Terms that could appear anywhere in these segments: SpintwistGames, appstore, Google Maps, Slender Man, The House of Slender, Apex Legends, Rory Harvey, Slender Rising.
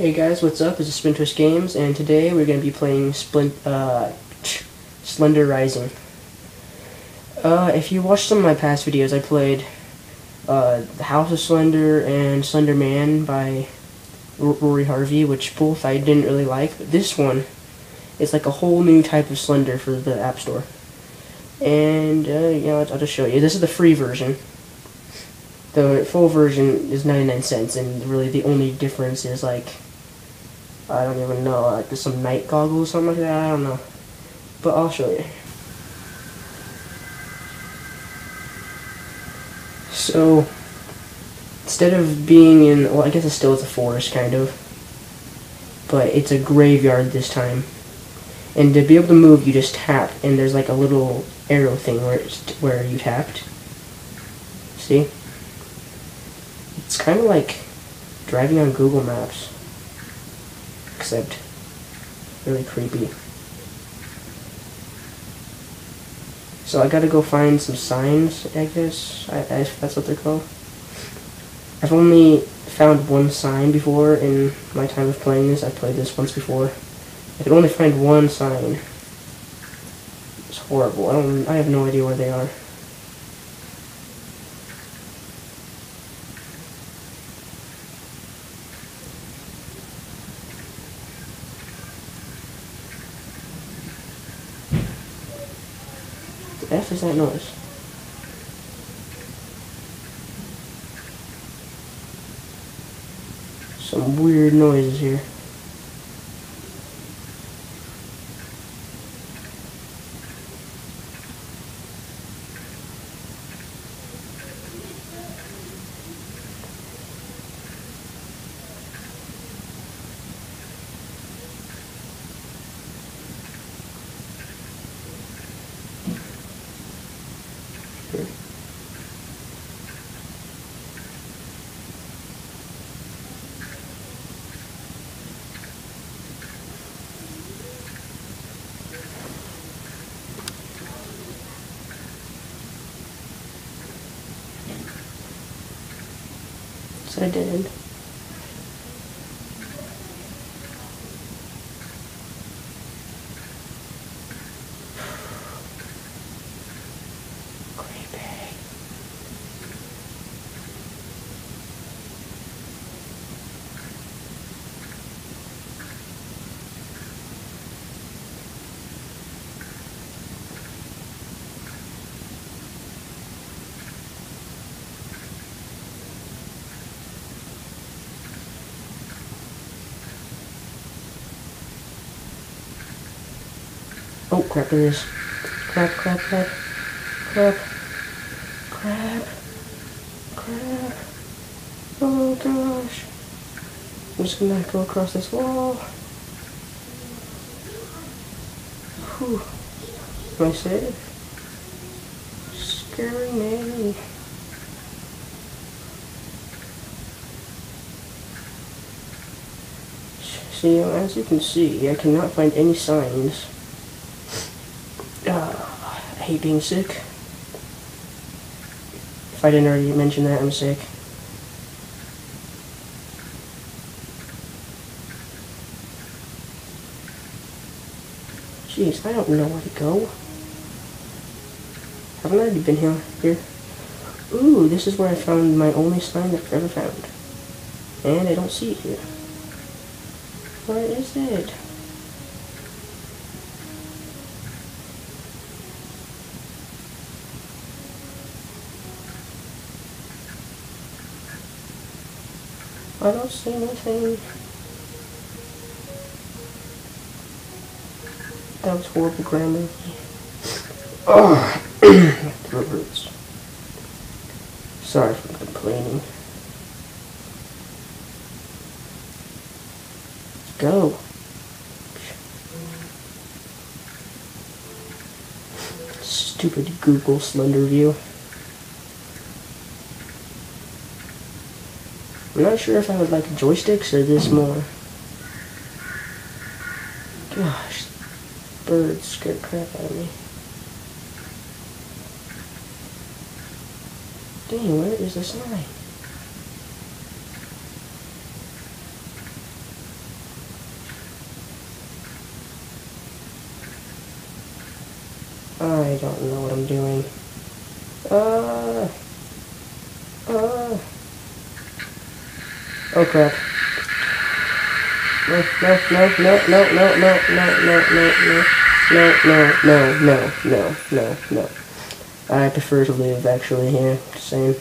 Hey guys, what's up? This is SpintwistGames, and today we're going to be playing Slender Rising. If you watched some of my past videos, I played The House of Slender and Slender Man by Rory Harvey, which both I didn't really like, but this one is like a whole new type of Slender for the App Store. And, I'll just show you. This is the free version. The full version is 99 cents, and really the only difference is like, I don't even know, like some night goggles, something like that, I don't know. But I'll show you. So, instead of being in, well, I guess it still is a forest, kind of. But it's a graveyard this time. And to be able to move, you just tap, and there's like a little arrow thing where you tapped. See? It's kind of like driving on Google Maps, except really creepy. So I gotta go find some signs, I guess. I that's what they're called. I've only found one sign before in my time of playing this. I played this once before. I could only find one sign. It's horrible. I have no idea where they are. F is that noise? Some weird noises here. So I did. Oh crap, there is. Crap, crap, crap. Crap. Crap. Crap. Oh gosh. I'm just gonna go across this wall. Whew. Am I safe? Scary man. See, as you can see, I cannot find any signs. I hate being sick. If I didn't already mention that, I'm sick. Jeez, I don't know where to go. Haven't I already been here? Ooh, this is where I found my only sign that I've ever found. And I don't see it here. Where is it? I don't see anything. That was horrible grammar. Oh, throat hurts. Sorry for complaining. Go. Stupid Google Slender view. I'm not sure if I would like joysticks or this more. Gosh, birds scare the crap out of me. Dang, where is the sign? I don't know what I'm doing. Oh crap. No. I prefer to live actually here, just saying.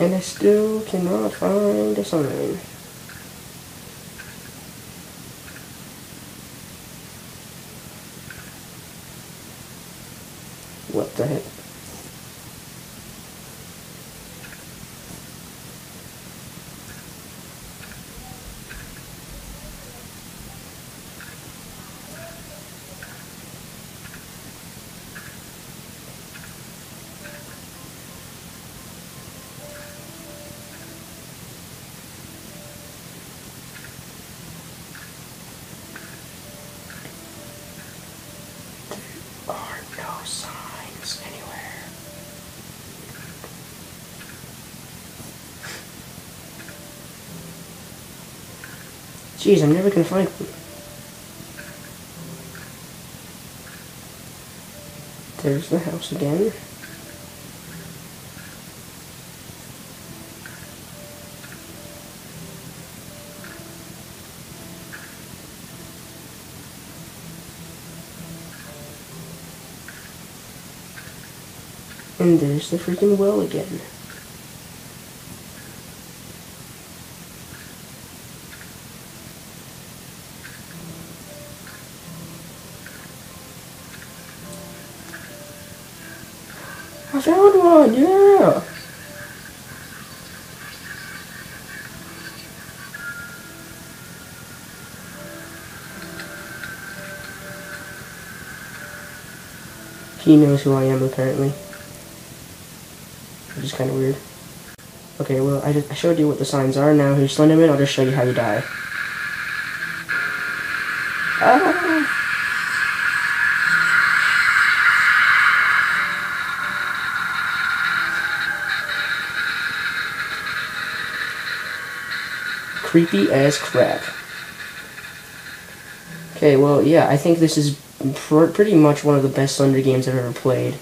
And I still cannot find a sign. What the heck? Jeez, I'm never gonna find them. There's the house again. And there's the freaking well again. I found one, yeah! He knows who I am, apparently. Which is kind of weird. Okay, well, I showed you what the signs are. Now here's Slender Man, I'll just show you how you die. Ah! Creepy as crap. Okay, well, yeah, I think this is pretty much one of the best Slender games I've ever played.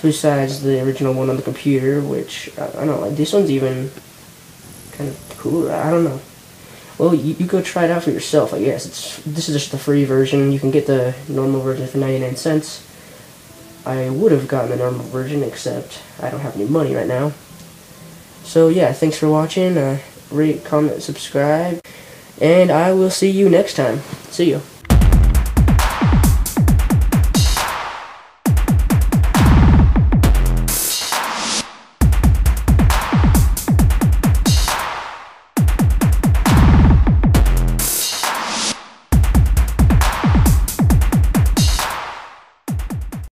Besides the original one on the computer, which, I don't like. This one's even kind of cool. I don't know. Well, you go try it out for yourself, I guess. This is just the free version. You can get the normal version for 99¢. I would have gotten the normal version, except I don't have any money right now. So, yeah, thanks for watching. Rate, comment, subscribe, and I will see you next time. See you.